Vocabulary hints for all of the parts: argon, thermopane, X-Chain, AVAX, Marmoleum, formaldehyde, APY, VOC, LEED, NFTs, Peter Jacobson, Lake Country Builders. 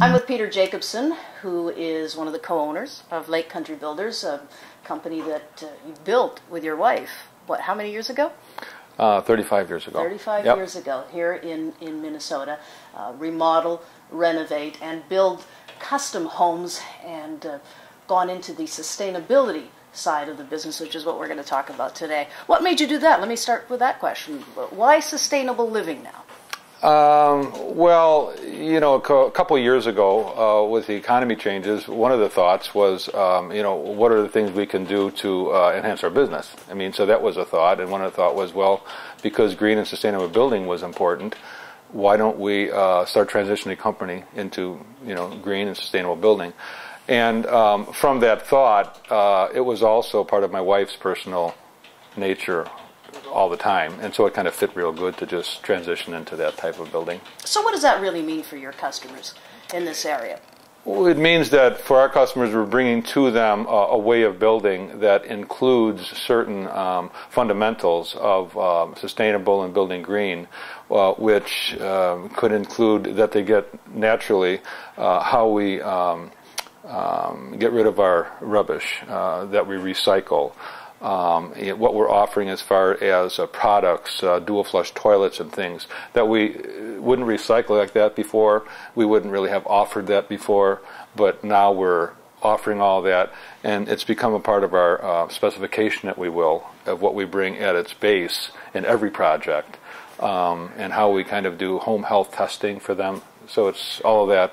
I'm with Peter Jacobson, who is one of the co-owners of Lake Country Builders, a company that you built with your wife, what, how many years ago? 35 years ago. 35 yep. years ago, here in Minnesota. Remodel, renovate, and build custom homes, and gone into the sustainability side of the business, which is what we're going to talk about today. What made you do that? Let me start with that question. Why sustainable living now? Well, you know, a couple of years ago, with the economy changes, one of the thoughts was, you know, what are the things we can do to enhance our business? I mean, so that was a thought, and one of the thought was, well, because green and sustainable building was important, why don't we start transitioning the company into, you know, green and sustainable building? And from that thought, it was also part of my wife's personal nature all the time, and so it kind of fit real good to just transition into that type of building. So what does that really mean for your customers in this area? Well, it means that for our customers, we're bringing to them a way of building that includes certain fundamentals of sustainable and building green, which could include that they get naturally how we get rid of our rubbish, that we recycle. What we're offering as far as products, dual flush toilets and things that we wouldn't recycle like that before. We wouldn't really have offered that before, but now we're offering all that, and it's become a part of our specification, that we will, of what we bring at its base in every project, and how we kind of do home health testing for them. So it's all of that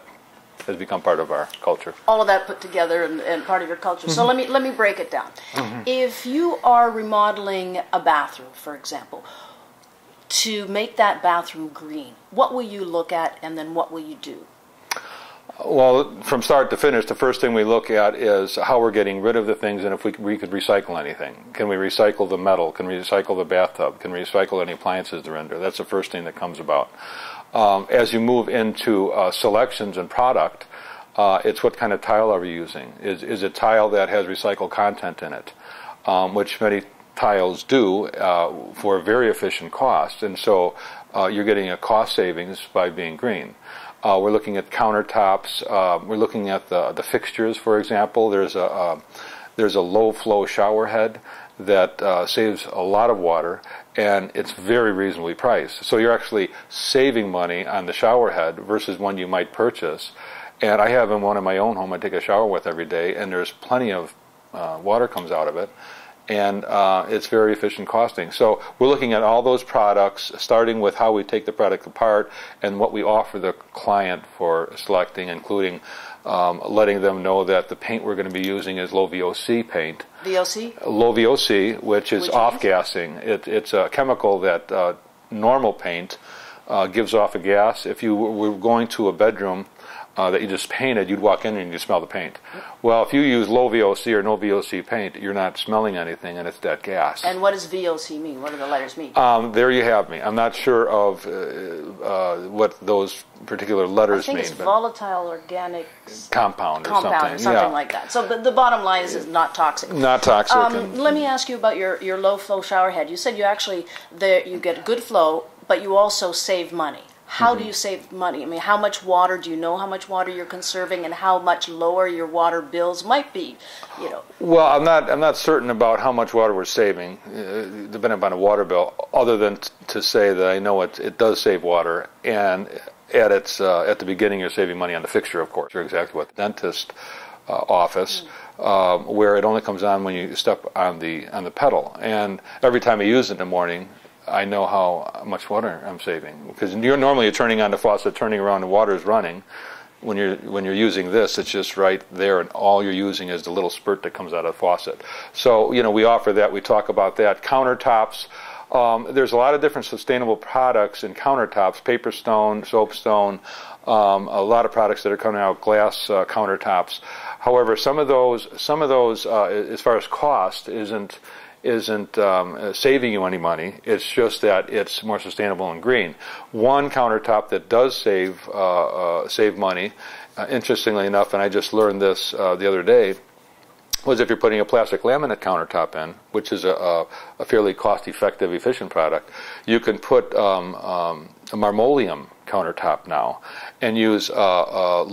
has become part of our culture. All of that put together and part of your culture. Mm-hmm. So let me break it down. Mm-hmm. If you are remodeling a bathroom, for example, to make that bathroom green, what will you look at, and then what will you do? Well, from start to finish, the first thing we look at is how we're getting rid of the things, and if we could recycle anything. Can we recycle the metal? Can we recycle the bathtub? Can we recycle any appliances to render? That's the first thing that comes about. As you move into selections and product, it's what kind of tile are we using? Is it tile that has recycled content in it, which many tiles do for a very efficient cost, and so you're getting a cost savings by being green. We're looking at countertops. We're looking at the fixtures, for example. There's a low-flow shower head that saves a lot of water, and it's very reasonably priced. So you're actually saving money on the shower head versus one you might purchase. And I have in one in my own home I take a shower with every day, and there's plenty of water comes out of it, and it's very efficient costing. So we're looking at all those products, starting with how we take the product apart and what we offer the client for selecting, including letting them know that the paint we're going to be using is low VOC paint. VOC? Low VOC, which is off-gassing. It's a chemical that normal paint gives off a gas. If you were going to a bedroom that you just painted, you'd walk in and you'd smell the paint. Well, if you use low VOC or no VOC paint, you're not smelling anything, and it's that gas. And what does VOC mean? What do the letters mean? There you have me. I'm not sure of what those particular letters mean. I think it's volatile organic compound or something. Yeah. Like that. So the bottom line is it's not toxic. Not toxic. Let me ask you about your low-flow shower head. You said you actually you get good flow, but you also save money. How do you save money? I mean, how much water, do you know how much water you're conserving, and how much lower your water bills might be, you know? Well, I'm not certain about how much water we're saving, depending upon a water bill, other than to say that I know it does save water, and at the beginning you're saving money on the fixture, of course. You're exactly what the dentist office, where it only comes on when you step on the pedal, and every time I use it in the morning, I know how much water I'm saving, because normally you're turning on the faucet, turning around, the water is running. When you're using this, it's just right there, and all you're using is the little spurt that comes out of the faucet. So, you know, we offer that. We talk about that. Countertops. There's a lot of different sustainable products in countertops: paper stone, soapstone, a lot of products that are coming out, glass countertops. However, some of those, as far as cost, isn't saving you any money. It's just that it's more sustainable and green. One countertop that does save money, interestingly enough, and I just learned this the other day, was if you're putting a plastic laminate countertop in, which is a fairly cost-effective, efficient product, you can put a Marmoleum countertop now, and use no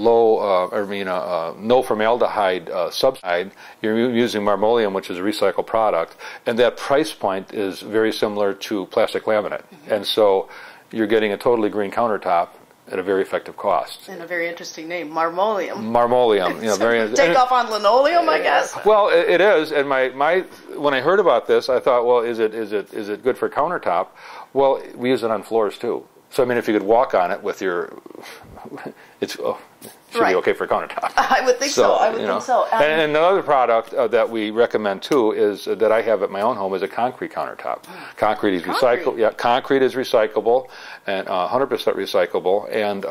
formaldehyde substrate. You're using Marmoleum, which is a recycled product, and that price point is very similar to plastic laminate. Mm-hmm. And so you're getting a totally green countertop at a very effective cost. And a very interesting name, Marmoleum. Marmoleum. You know, very take off on linoleum, I guess. Well, it is. And when I heard about this, I thought, well, is it good for countertop? Well, we use it on floors too. So I mean, if you could walk on it with your, it should be okay for countertop. I would think so. I would think so. And another product that we recommend too is that I have at my own home is a concrete countertop. Concrete is recyclable. Yeah, concrete is recyclable and 100% recyclable. And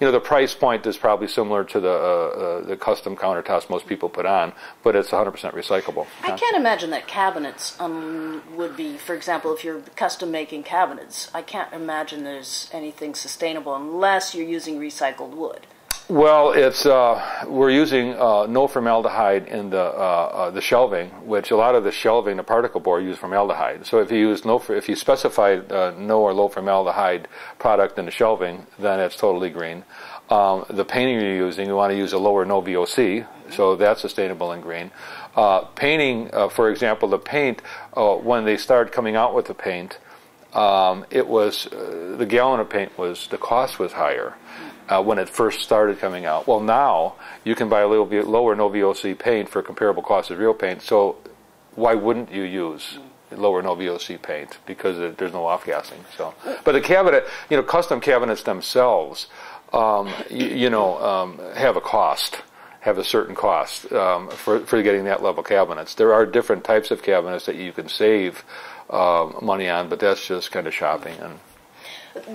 you know, the price point is probably similar to the custom countertops most people put on, but it's 100% recyclable. I can't imagine that cabinets would be, for example, if you're custom making cabinets. I can't imagine there's anything sustainable unless you're using recycled wood. Well, it's we're using no formaldehyde in the shelving, which a lot of the shelving, the particle board, use formaldehyde. So if you use no or low formaldehyde product in the shelving, then it's totally green. The painting you're using, you want to use a low or no VOC, mm-hmm. so that's sustainable and green. Painting, for example, the paint when they started coming out with the paint. It was the gallon of paint the cost was higher when it first started coming out. Well, now you can buy a little bit lower no VOC paint for comparable cost as real paint. So why wouldn't you use lower no VOC paint, because there's no off gassing? So, but the cabinet, you know, custom cabinets themselves, have a cost. Have a certain cost for getting that level cabinets. There are different types of cabinets that you can save money on, but that's just kind of shopping. And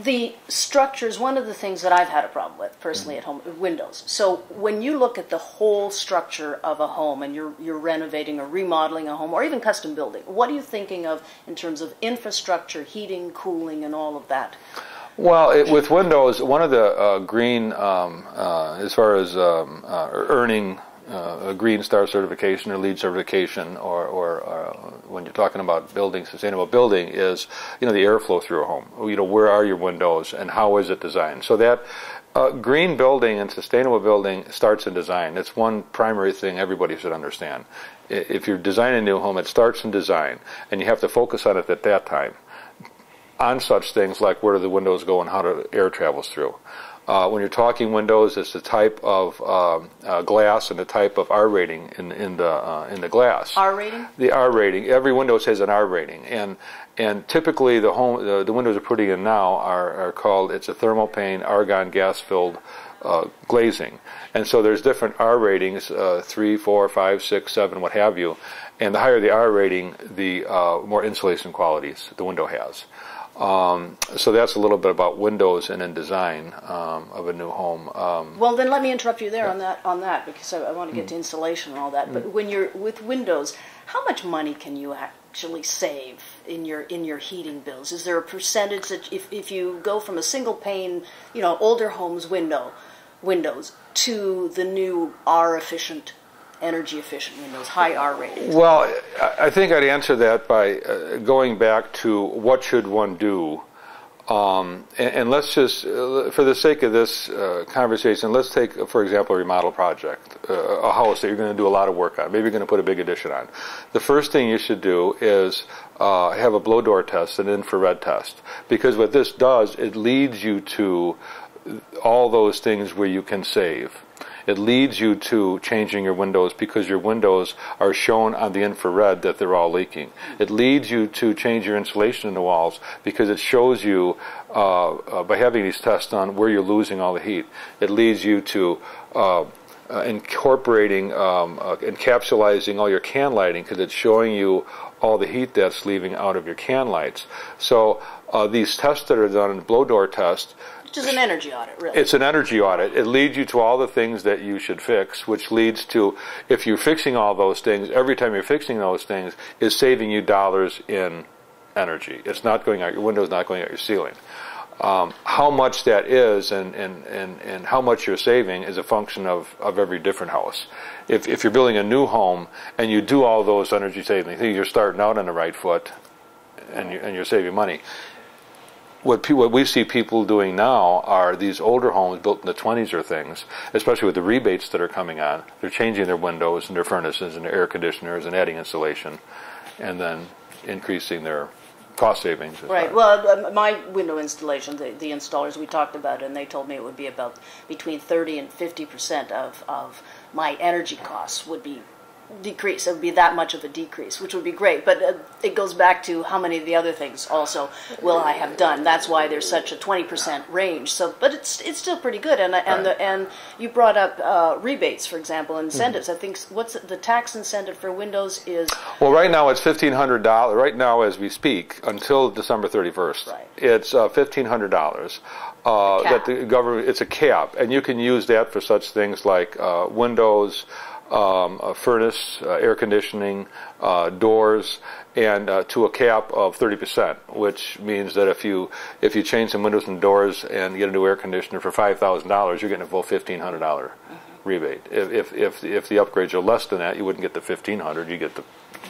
the structures, one of the things that I've had a problem with personally mm-hmm. at home, windows. So when you look at the whole structure of a home and you're renovating or remodeling a home or even custom building, what are you thinking of in terms of infrastructure, heating, cooling, and all of that? Well, with windows, one of the green, as far as earning a Green Star certification or LEED certification, or when you're talking about building, sustainable building, is, you know, the airflow through a home. You know, where are your windows and how is it designed? So that green building and sustainable building starts in design. It's one primary thing everybody should understand. If you're designing a new home, it starts in design, and you have to focus on it at that time. On such things like where do the windows go and how the air travels through. When you're talking windows, it's the type of glass and the type of R rating in the glass. R rating? The R rating. Every window says an R rating, and typically the windows are putting in now are called, it's a thermopane argon gas filled glazing, and so there's different R ratings, 3, 4, 5, 6, 7, what have you, and the higher the R rating, the more insulation qualities the window has. So that's a little bit about windows and in design of a new home. Well, then let me interrupt you there on that because I want to get to insulation and all that. But when you're with windows, how much money can you actually save in your heating bills? Is there a percentage that if you go from a single pane, you know, older homes windows to the new R efficient? Energy efficient windows, high R ratings? Well, I think I'd answer that by going back to what should one do. And let's just, for the sake of this conversation, let's take, for example, a remodel project, a house that you're going to do a lot of work on. Maybe you're going to put a big addition on. The first thing you should do is have a blow door test, an infrared test, because what this does, it leads you to all those things where you can save. It leads you to changing your windows because your windows are shown on the infrared that they're all leaking. It leads you to change your insulation in the walls because it shows you, by having these tests done, where you're losing all the heat. It leads you to incorporating, encapsulizing all your can lighting because it's showing you all the heat that's leaving out of your can lights. So these tests that are done, blow door tests, which is an energy audit, really. It's an energy audit. It leads you to all the things that you should fix, which leads to, if you're fixing all those things, every time you're fixing those things is saving you dollars in energy. It's not going out your windows, not going out your ceiling. How much that is and how much you're saving is a function of every different house. If you're building a new home and you do all those energy saving things, you're starting out on the right foot and you're saving money. what we see people doing now are these older homes built in the 20s or things, especially with the rebates that are coming on. They're changing their windows and their furnaces and their air conditioners and adding insulation, and then increasing their cost savings. Right. Well, my window installation, the installers we talked about, and they told me it would be about between 30 and 50% of my energy costs would be decrease. It would be that much of a decrease, which would be great. But it goes back to how many of the other things also will I have done. That's why there's such a 20% range. So, but it's still pretty good. And you brought up rebates, for example, incentives. Mm-hmm. I think what's the tax incentive for windows is? Well, right now it's $1,500. Right now, as we speak, until December 31st, right. It's $1,500. That the government. It's a cap, and you can use that for such things like windows. A furnace, air conditioning, doors, and to a cap of 30%, which means that if you change some windows and doors and get a new air conditioner for $5,000, you're getting a full $1,500 rebate. If the upgrades are less than that, you wouldn't get the $1,500; you get the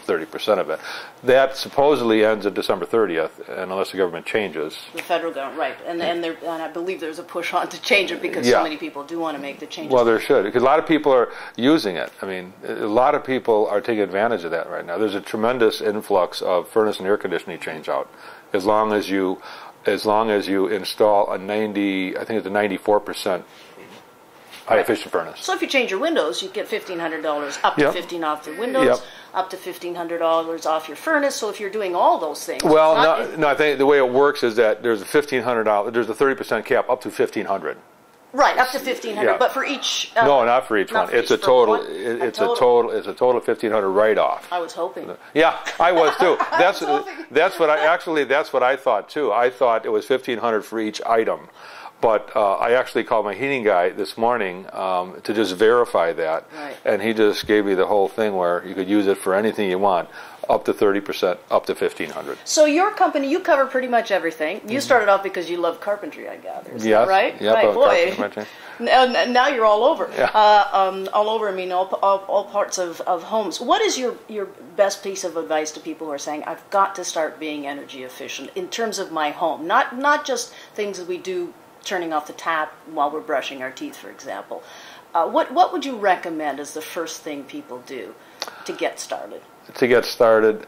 30% of it. That supposedly ends at December 30th, and unless the government changes. The federal government, right. And I believe there's a push on to change it because so many people do want to make the changes. Well, there should, because a lot of people are using it. I mean, a lot of people are taking advantage of that right now. There's a tremendous influx of furnace and air conditioning change out. As long as you install a 94% high efficient furnace. So if you change your windows, you get $1,500 up to $1,500 off the windows, up to $1,500 off your furnace. So if you're doing all those things, well, no, I think the way it works is that there's a $1,500, there's a 30% cap up to $1,500. Right, up to $1,500, but for each. No, not for each one. It's a total. It's a total $1,500 write-off. I was hoping. Yeah, I was too. That's what I thought too. I thought it was $1,500 for each item. But I actually called my heating guy this morning to just verify that, and he just gave me the whole thing where you could use it for anything you want, up to 30%, up to $1,500. So your company, you cover pretty much everything. You started off because you love carpentry, I gather. Is that right? Yeah, right, boy. Now you're all over. Yeah. All over. I mean, all parts of homes. What is your best piece of advice to people who are saying, I've got to start being energy efficient in terms of my home, not just things that we do. Turning off the tap while we're brushing our teeth, for example. What would you recommend as the first thing people do to get started? To get started,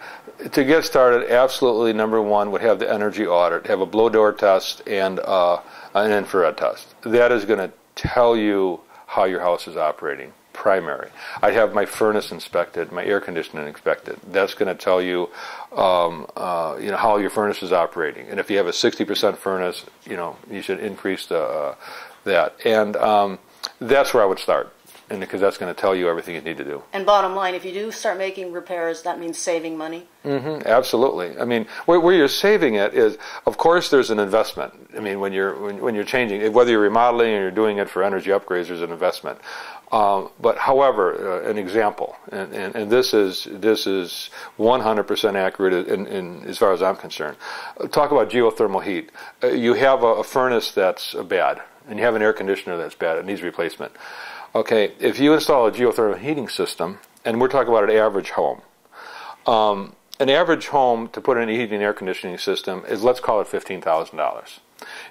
absolutely number one would have the energy audit, have a blow door test and an infrared test. That is going to tell you how your house is operating. Primary. I'd have my furnace inspected, my air conditioning inspected. That's going to tell you, how your furnace is operating. And if you have a 60% furnace, you should increase that. And that's where I would start, and because that's going to tell you everything you need to do. And bottom line, if you do start making repairs, that means saving money. Absolutely. I mean, where you're saving it is, of course, there's an investment. I mean, when you're changing, whether you're remodeling or you're doing it for energy upgrades, there's an investment. But, however, an example, and this is 100% accurate in as far as I'm concerned. Talk about geothermal heat. You have a furnace that's bad, and you have an air conditioner that's bad. It needs replacement. Okay, if you install a geothermal heating system, and we're talking about an average home, an average home to put in a heating and air conditioning system is, let's call it $15,000.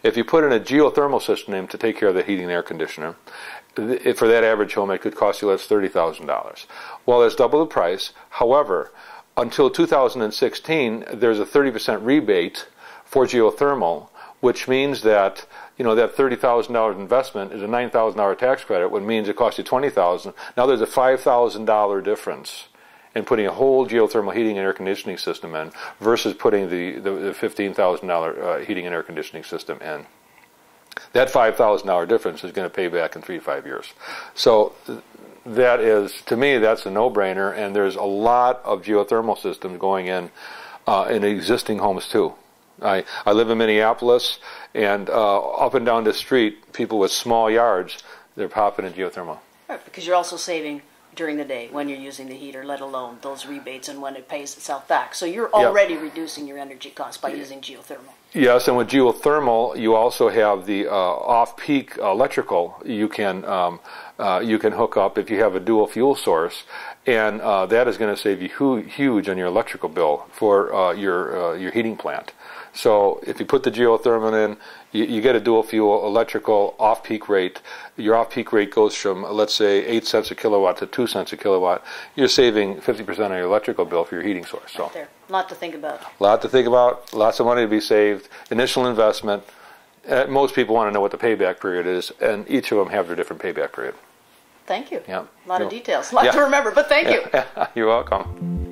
If you put in a geothermal system to take care of the heating and air conditioner, for that average home, it could cost you less $30,000. Well, that's double the price. However, until 2016, there's a 30% rebate for geothermal, which means that that $30,000 investment is a $9,000 tax credit, which means it costs you $20,000. Now there's a $5,000 difference in putting a whole geothermal heating and air conditioning system in versus putting the $15,000 heating and air conditioning system in. That $5,000 difference is going to pay back in 3 to 5 years. So that is, to me, that's a no-brainer, and there's a lot of geothermal systems going in existing homes too. I live in Minneapolis, and up and down the street, people with small yards, they're popping in geothermal. Right, because you're also saving during the day when you're using the heater, let alone those rebates and when it pays itself back. So you're already reducing your energy costs by using geothermal. Yes, and with geothermal, you also have the off-peak electrical. You can you can hook up if you have a dual fuel source, and that is going to save you huge on your electrical bill for your heating plant. So if you put the geothermal in, you get a dual fuel electrical off-peak rate. Your off-peak rate goes from, let's say, 8 cents a kilowatt to 2 cents a kilowatt. You're saving 50% of your electrical bill for your heating source. So, a lot to think about. A lot to think about, lots of money to be saved, initial investment. Most people want to know what the payback period is, and each of them have their different payback period. Thank you. Yeah. A lot of details, a lot to remember, but thank you. You're welcome.